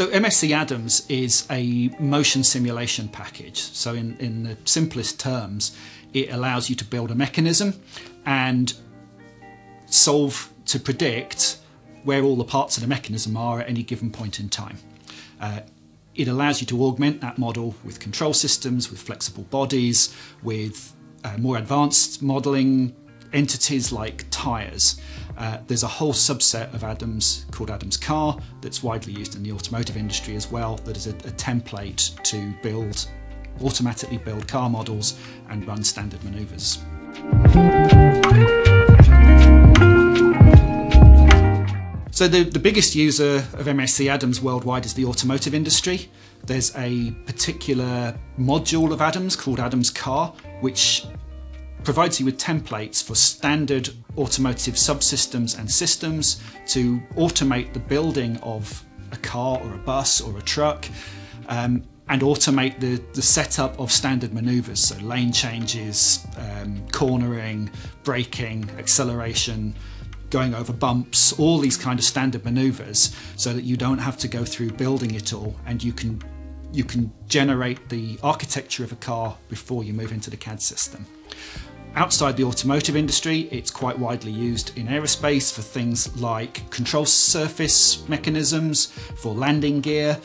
So MSC Adams is a motion simulation package. So in the simplest terms, it allows you to build a mechanism and solve to predict where all the parts of the mechanism are at any given point in time. It allows you to augment that model with control systems, with flexible bodies, with more advanced modelling entities like tyres. There's a whole subset of Adams called ADAMS Car that's widely used in the automotive industry as well, that is a template to build, automatically build car models and run standard manoeuvres. So the biggest user of MSC Adams worldwide is the automotive industry. There's a particular module of Adams called ADAMS Car, which provides you with templates for standard automotive subsystems and systems to automate the building of a car or a bus or a truck, and automate the setup of standard manoeuvres, so lane changes, cornering, braking, acceleration, going over bumps, all these kind of standard manoeuvres, so that you don't have to go through building it all, and you can generate the architecture of a car before you move into the CAD system. Outside the automotive industry, it's quite widely used in aerospace for things like control surface mechanisms, for landing gear.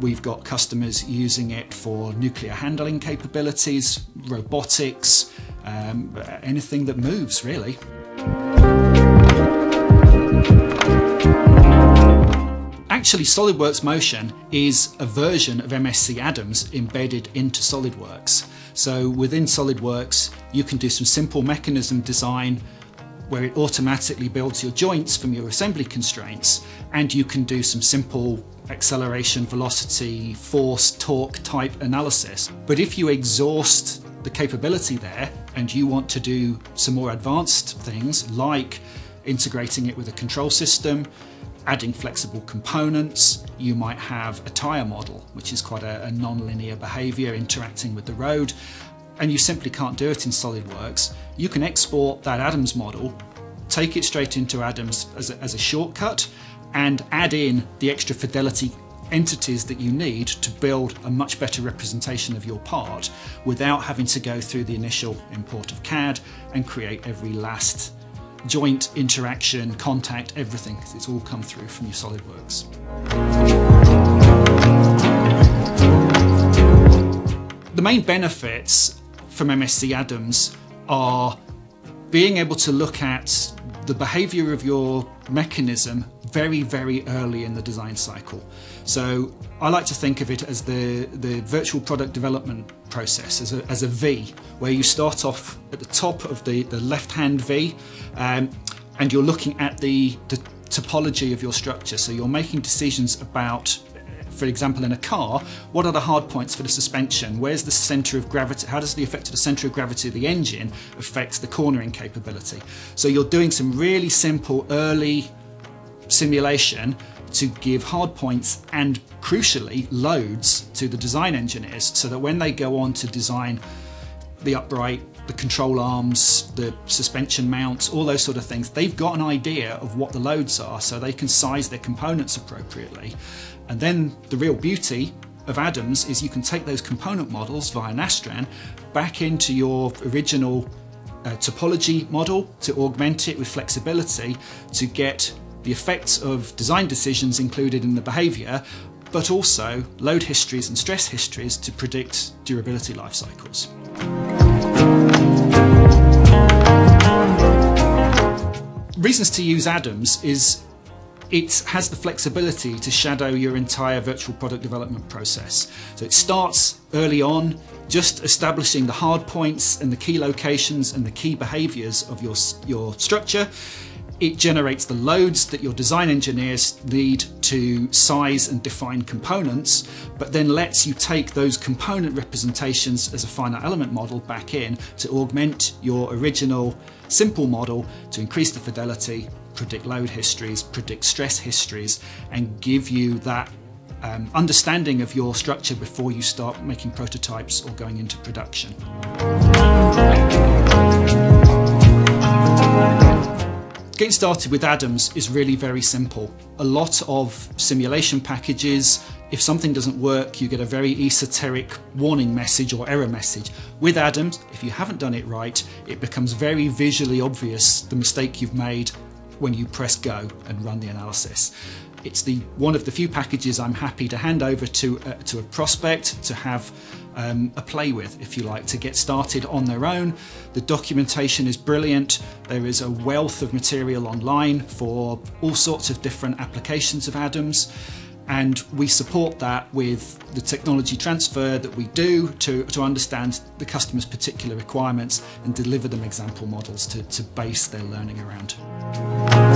We've got customers using it for nuclear handling capabilities, robotics, anything that moves, really. Actually, SOLIDWORKS Motion is a version of MSC Adams embedded into SOLIDWORKS. So within SOLIDWORKS, you can do some simple mechanism design where it automatically builds your joints from your assembly constraints, and you can do some simple acceleration, velocity, force, torque type analysis. But if you exhaust the capability there and you want to do some more advanced things like integrating it with a control system, adding flexible components, you might have a tyre model, which is quite a non-linear behaviour interacting with the road, and you simply can't do it in SolidWorks. You can export that Adams model, take it straight into Adams as a shortcut, and add in the extra fidelity entities that you need to build a much better representation of your part without having to go through the initial import of CAD and create every last joint, interaction, contact, everything. It's all come through from your SolidWorks. The main benefits from MSC Adams are being able to look at the behaviour of your mechanism very, very early in the design cycle. So I like to think of it as the virtual product development process, as a V, where you start off at the top of the left-hand V, and you're looking at the topology of your structure. So you're making decisions about, for example, in a car, what are the hard points for the suspension? Where's the centre of gravity? How does the effect of the centre of gravity of the engine affect the cornering capability? So you're doing some really simple early simulation to give hard points and, crucially, loads to the design engineers, so that when they go on to design the upright, the control arms, the suspension mounts, all those sort of things, they've got an idea of what the loads are, so they can size their components appropriately. And then the real beauty of Adams is you can take those component models via Nastran back into your original topology model to augment it with flexibility to get the effects of design decisions included in the behaviour, but also load histories and stress histories to predict durability life cycles. Reasons to use Adams is it has the flexibility to shadow your entire virtual product development process. So it starts early on, just establishing the hard points and the key locations and the key behaviours of your structure. It generates the loads that your design engineers need to size and define components, but then lets you take those component representations as a finite element model back in to augment your original simple model to increase the fidelity, predict load histories, predict stress histories, and give you that understanding of your structure before you start making prototypes or going into production. Getting started with ADAMS is really very simple. A lot of simulation packages, if something doesn't work, you get a very esoteric warning message or error message. With ADAMS, if you haven't done it right, it becomes very visually obvious the mistake you've made when you press go and run the analysis. It's one of the few packages I'm happy to hand over to a prospect to have a play with, if you like, to get started on their own. The documentation is brilliant. There is a wealth of material online for all sorts of different applications of ADAMS, and we support that with the technology transfer that we do to understand the customer's particular requirements and deliver them example models to base their learning around.